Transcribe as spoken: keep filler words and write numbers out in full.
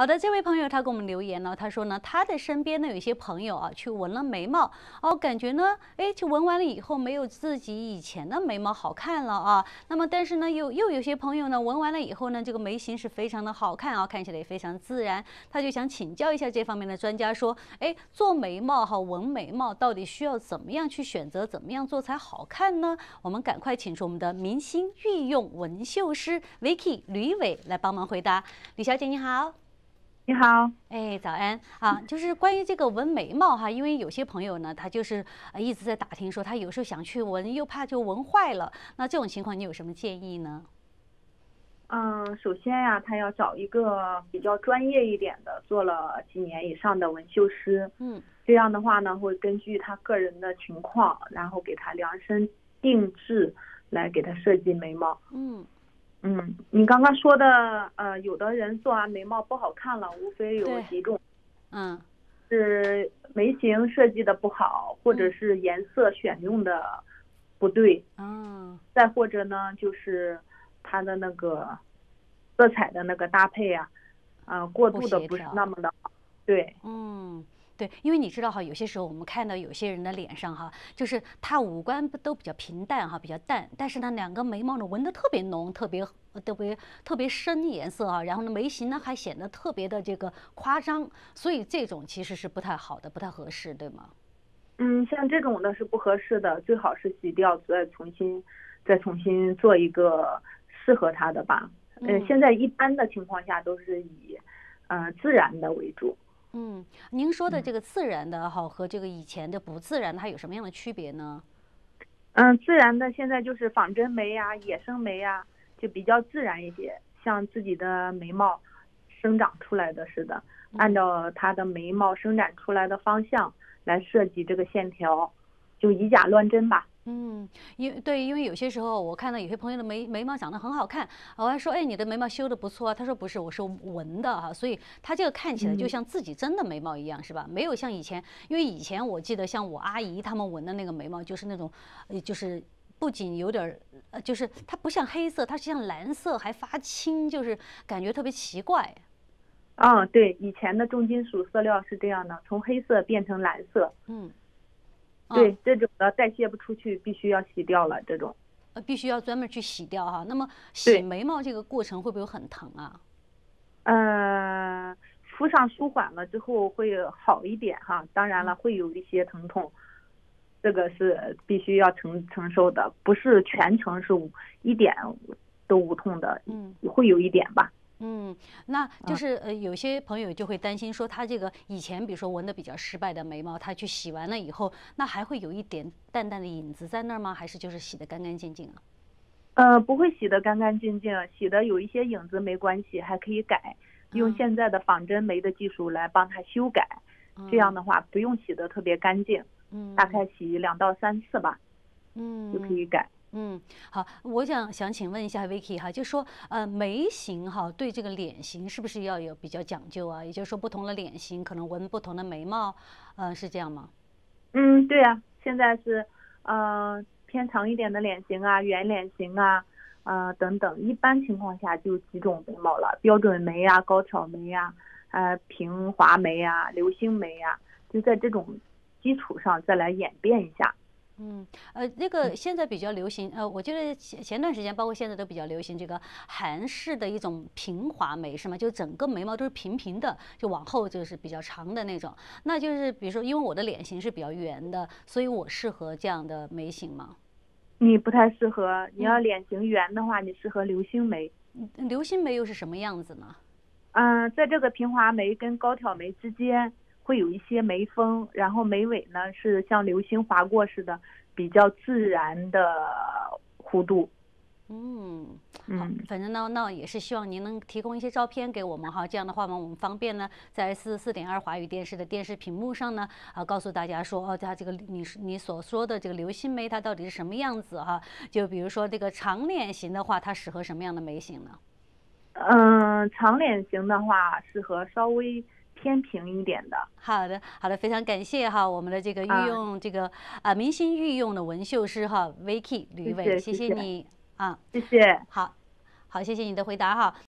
好的，这位朋友他给我们留言呢，他说呢，他的身边呢有一些朋友啊，去纹了眉毛，哦，感觉呢，哎，去纹完了以后没有自己以前的眉毛好看了啊。那么但是呢，又又有些朋友呢，纹完了以后呢，这个眉形是非常的好看啊，看起来也非常自然。他就想请教一下这方面的专家，说，哎，做眉毛哈，纹眉毛到底需要怎么样去选择，怎么样做才好看呢？我们赶快请出我们的明星御用纹绣师 Vicky 吕伟来帮忙回答。吕小姐你好。 你好，哎，早安啊！就是关于这个纹眉毛哈，因为有些朋友呢，他就是一直在打听说，他有时候想去纹，又怕就纹坏了。那这种情况，你有什么建议呢？嗯，首先呀、啊，他要找一个比较专业一点的，做了几年以上的纹绣师。嗯，这样的话呢，会根据他个人的情况，然后给他量身定制，来给他设计眉毛。嗯。 嗯，你刚刚说的，呃，有的人做完眉毛不好看了，无非有几种，嗯，是眉形设计的不好，或者是颜色选用的不对，嗯，再或者呢，就是它的那个色彩的那个搭配啊，啊、呃，过度的不是那么的好，对，嗯。 对，因为你知道哈，有些时候我们看到有些人的脸上哈，就是他五官都比较平淡哈，比较淡，但是呢，两个眉毛呢纹得特别浓，特别特别特别深颜色啊，然后呢眉形呢还显得特别的这个夸张，所以这种其实是不太好的，不太合适，对吗？嗯，像这种的是不合适的，最好是洗掉，再重新再重新做一个适合他的吧。嗯、呃，现在一般的情况下都是以呃自然的为主。 嗯，您说的这个自然的哈和这个以前的不自然，它有什么样的区别呢？嗯，自然的现在就是仿真眉呀、啊、野生眉呀、啊，就比较自然一些，像自己的眉毛生长出来的似的，按照它的眉毛生长出来的方向来设计这个线条，就以假乱真吧。 嗯，因为对，因为有些时候我看到有些朋友的眉眉毛长得很好看，我还说，哎，你的眉毛修的不错啊。他说不是，我是纹的哈、啊，所以他这个看起来就像自己真的眉毛一样，是吧？没有像以前，因为以前我记得像我阿姨她们纹的那个眉毛，就是那种，就是。 不仅有点儿，呃，就是它不像黑色，它像蓝色，还发青，就是感觉特别奇怪。嗯，对，以前的重金属色料是这样的，从黑色变成蓝色。嗯。 对这种的代谢不出去，必须要洗掉了。这种，呃，必须要专门去洗掉哈。那么洗眉毛这个过程会不会很疼啊？呃，敷上舒缓了之后会好一点哈。当然了，会有一些疼痛，这个是必须要承承受的，不是全程是一点都无痛的，嗯，会有一点吧。 嗯，那就是呃，有些朋友就会担心说，他这个以前比如说纹的比较失败的眉毛，他去洗完了以后，那还会有一点淡淡的影子在那儿吗？还是就是洗得干干净净啊？呃，不会洗得干干净净，洗的有一些影子没关系，还可以改，用现在的仿真眉的技术来帮他修改，嗯、这样的话不用洗得特别干净，嗯，大概洗两到三次吧，嗯，就可以改。 嗯，好，我想想请问一下 Vicky 哈，就说呃眉形哈对这个脸型是不是要有比较讲究啊？也就是说不同的脸型可能纹不同的眉毛，呃是这样吗？嗯，对啊，现在是呃偏长一点的脸型啊、圆脸型啊、呃等等，一般情况下就几种眉毛了，标准眉啊、高挑眉呀、啊、呃平滑眉啊、流星眉呀、啊，就在这种基础上再来演变一下。 嗯，呃，那个现在比较流行，呃，我觉得前前段时间，包括现在都比较流行这个韩式的一种平滑眉，是吗？就整个眉毛都是平平的，就往后就是比较长的那种。那就是比如说，因为我的脸型是比较圆的，所以我适合这样的眉型吗？你不太适合，你要脸型圆的话，嗯、你适合流星眉。流星眉又是什么样子呢？嗯、呃，在这个平滑眉跟高挑眉之间。 会有一些眉峰，然后眉尾呢是像流星划过似的，比较自然的弧度。嗯，好，反正呢，那也是希望您能提供一些照片给我们哈，这样的话嘛，我们方便呢在四十四点二华语电视的电视屏幕上呢啊，告诉大家说哦，它这个你你所说的这个流星眉它到底是什么样子哈？就比如说这个长脸型的话，它适合什么样的眉型呢？嗯、呃，长脸型的话适合稍微。 偏平一点的。好的，好的，非常感谢哈，我们的这个御用、啊、这个啊明星御用的纹绣师哈 Vicky 吕伟，谢谢你啊，谢谢，好，好，谢谢你的回答哈。